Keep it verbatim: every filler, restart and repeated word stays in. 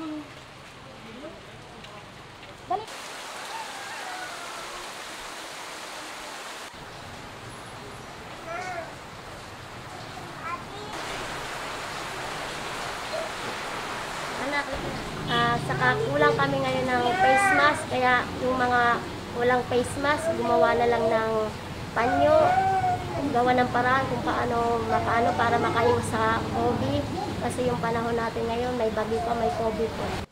dulu. Balik. Anak, uh, saka kulang kami ngayon ng face mask, kaya yung mga walang face mask, gumawa na lang ng panyo, gawa ng paraan kung paano, paano para makaiwas sa COVID. Kasi yung panahon natin ngayon, may bagyo pa, may COVID pa.